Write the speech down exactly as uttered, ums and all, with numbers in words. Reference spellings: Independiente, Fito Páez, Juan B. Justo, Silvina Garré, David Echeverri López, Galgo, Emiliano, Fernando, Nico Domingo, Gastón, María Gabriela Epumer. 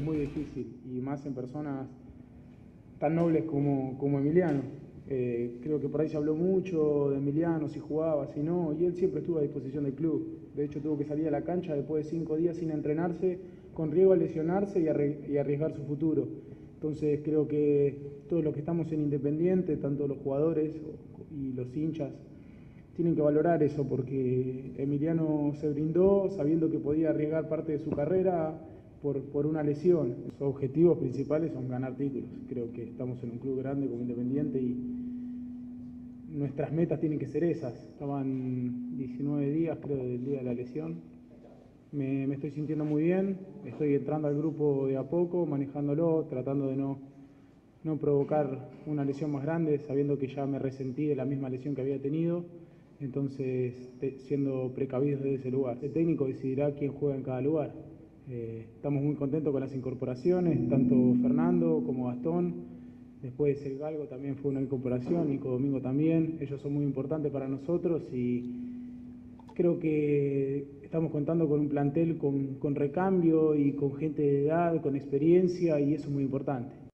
muy difícil, y más en personas tan nobles como, como Emiliano. Eh, creo que por ahí se habló mucho de Emiliano, si jugaba, si no, y él siempre estuvo a disposición del club. De hecho, tuvo que salir a la cancha después de cinco días sin entrenarse, con riesgo a lesionarse y arriesgar su futuro. Entonces creo que todos los que estamos en Independiente, tanto los jugadores y los hinchas, tienen que valorar eso, porque Emiliano se brindó sabiendo que podía arriesgar parte de su carrera por, por una lesión. Sus objetivos principales son ganar títulos. Creo que estamos en un club grande como Independiente y nuestras metas tienen que ser esas. Estaban diecinueve días, creo, del día de la lesión. Me, me estoy sintiendo muy bien, estoy entrando al grupo de a poco, manejándolo, tratando de no, no provocar una lesión más grande, sabiendo que ya me resentí de la misma lesión que había tenido. Entonces, siendo precavidos desde ese lugar. El técnico decidirá quién juega en cada lugar. Eh, estamos muy contentos con las incorporaciones, tanto Fernando como Gastón. Después el Galgo también fue una incorporación, Nico Domingo también. Ellos son muy importantes para nosotros y creo que estamos contando con un plantel con, con recambio y con gente de edad, con experiencia, y eso es muy importante.